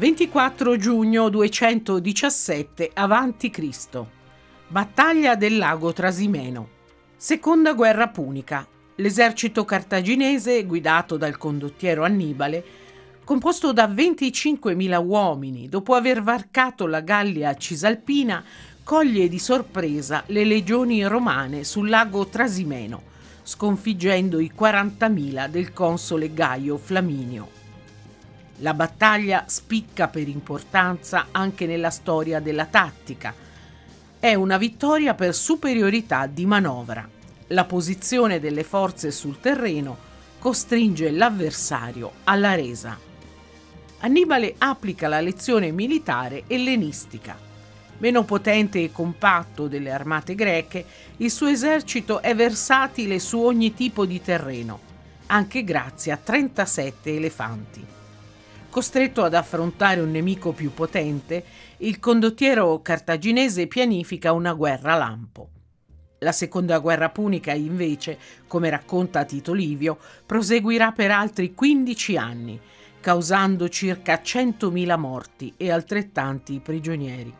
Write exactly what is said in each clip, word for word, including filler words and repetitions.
ventiquattro giugno duecentodiciassette avanti Cristo Battaglia del lago Trasimeno. Seconda guerra punica. L'esercito cartaginese, guidato dal condottiero Annibale, composto da venticinquemila uomini, dopo aver varcato la Gallia Cisalpina, coglie di sorpresa le legioni romane sul lago Trasimeno, sconfiggendo i quarantamila del console Gaio Flaminio. La battaglia spicca per importanza anche nella storia della tattica. È una vittoria per superiorità di manovra. La posizione delle forze sul terreno costringe l'avversario alla resa. Annibale applica la lezione militare ellenistica. Meno potente e compatto delle armate greche, il suo esercito è versatile su ogni tipo di terreno, anche grazie a trentasette elefanti. Costretto ad affrontare un nemico più potente, il condottiero cartaginese pianifica una guerra lampo. La seconda guerra punica, invece, come racconta Tito Livio, proseguirà per altri quindici anni, causando circa centomila morti e altrettanti prigionieri.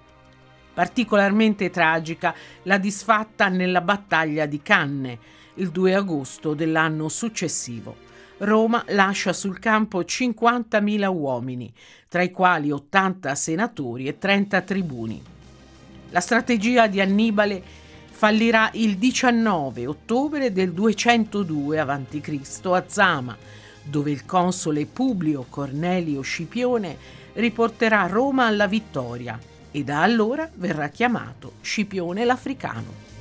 Particolarmente tragica la disfatta nella battaglia di Canne, il due agosto dell'anno successivo. Roma lascia sul campo cinquantamila uomini, tra i quali ottanta senatori e trenta tribuni. La strategia di Annibale fallirà il diciannove ottobre del duecentodue avanti Cristo a Zama, dove il console Publio Cornelio Scipione riporterà Roma alla vittoria e da allora verrà chiamato Scipione l'Africano.